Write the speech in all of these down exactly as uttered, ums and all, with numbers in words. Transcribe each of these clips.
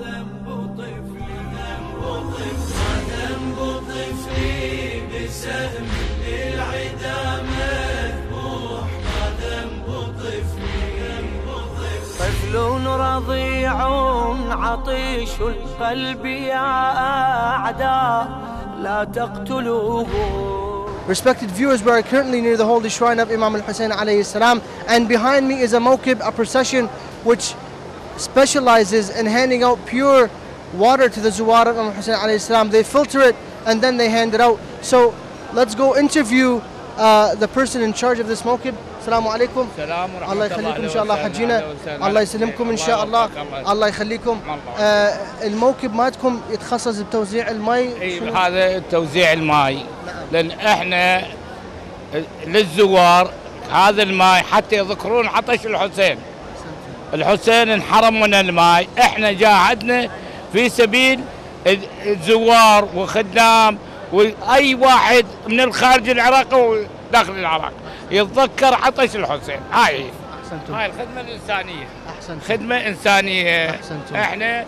وذنب طفلي وذنب طفلي بسهم للعدا مذبوح وذنب طفلي طفل رضيع عطيش القلب يا أعداء لا تقتلوه. Respected viewers, we are currently near the holy shrine of Imam Al-Hussain alayhi salam, and behind me is a Mawakib, a procession which specializes in handing out pure water to the Zewareg of Imam Hussain alayhi salam. They filter it and then they hand it out. So let's go interview uh, the person in charge of this Mawakib. Assalamu alaikum. Allah yakhalikum inshallah hajjina. Allah yaslimkum inshallah. Allah yakhalikum. الموكب مالكم يتخصص بتوزيع الماء. هذا توزيع الماء. لأن إحنا للزوار هذا الماء حتى يذكرون عطش الحسين. الحسين انحرم من الماء، إحنا جاهدنا في سبيل الزوار وخدام وأي واحد من الخارج العراق وداخل العراق يتذكر عطش الحسين. هاي أحسنتم. هاي الخدمة الإنسانية. أحسنتم. خدمة إنسانية. أحسنتم. إحنا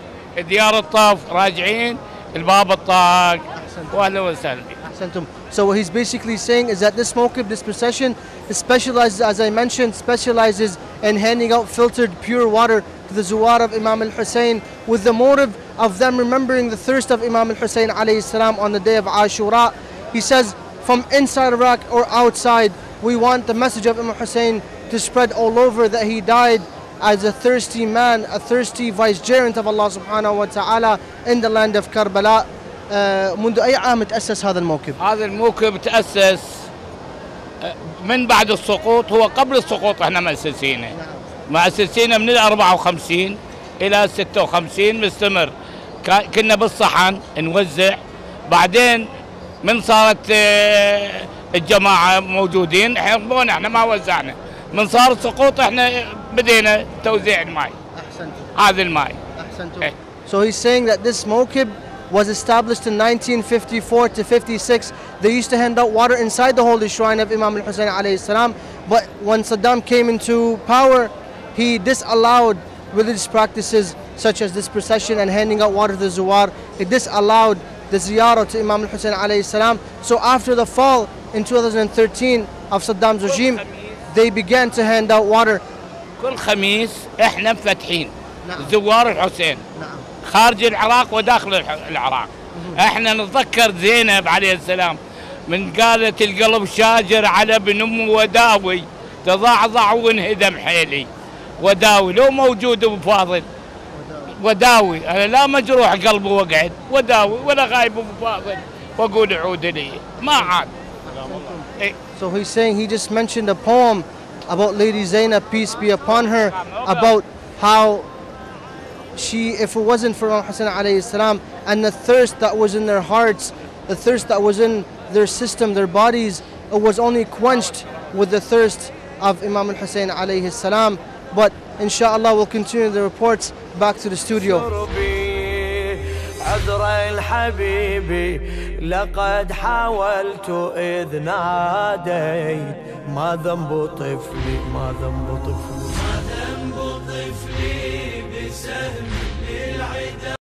ديار الطاف راجعين الباب الطاق. أحسنتم. وأهلا وسهلا بك. أحسنتم. So what he's basically saying is that this Mawakib, this procession, specializes, as I mentioned, specializes in handing out filtered pure water to the Zuwar of Imam Al-Hussain with the motive of them remembering the thirst of Imam Al-Hussain alayhi salam on the day of Ashura. He says, from inside Iraq or outside, we want the message of Imam Hussain to spread all over that he died as a thirsty man, a thirsty vicegerent of Allah subhanahu wa ta'ala in the land of Karbala. منذ أي عام تأسس هذا الموكب؟ هذا الموكب تأسس من بعد السقوط، هو قبل السقوط احنا مؤسسينه. مؤسسينه من ال أربعة وخمسين إلى ستة وخمسين مستمر. كنا بالصحن نوزع، بعدين من صارت الجماعة موجودين حرمونا احنا ما وزعنا. من صار السقوط احنا بدينا توزيع الماء. أحسنتم. هذا الماء. أحسنتم. إيه. So he's saying that this موكب was established in nineteen fifty-four to fifty-six. They used to hand out water inside the holy shrine of Imam Al-Hussain alayhi salam, but when Saddam came into power, he disallowed religious practices such as this procession and handing out water to the Zuwar. It disallowed the ziyarah to Imam Al-Hussain alayhi salam. So after the fall in two thousand thirteen of Saddam's regime, they began to hand out water. كل خميس احنا مفتحين زوار الحسين خارج العراق وداخل العراق. احنا نتذكر زينب عليه السلام من قالت القلب شاجر على ابن امه وداوي تضعضع وانهدم حيلي. وداوي لو موجود ابو فاضل. وداوي انا لا مجروح قلبه وقعد، وداوي ولا غايب ابو فاضل واقول عود لي ما عاد. So he's saying, he just mentioned a poem about Lady Zainab, peace be upon her, about how she, if it wasn't for Imam Hussain alayhi salam and the thirst that was in their hearts, the thirst that was in their system, their bodies, it was only quenched with the thirst of Imam Hussain alayhi salam. But inshallah we'll continue the reports back to the studio. عذر الحبيبي لقد حاولت إذ ناديت ما ذنب طفلي ما ذنب طفلي ما ذنب طفلي بسهم